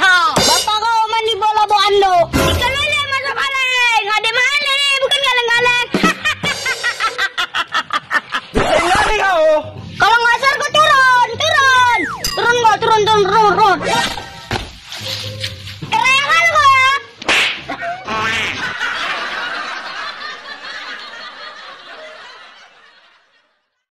leha. Bapak kau mandi bola-bola ando. Ikan lele masuk balai. Ada mana ni? Bukan galang-galang. Dengar ni kau. Kalau ngasar kau turun, turun, turun, turun, turun, turun.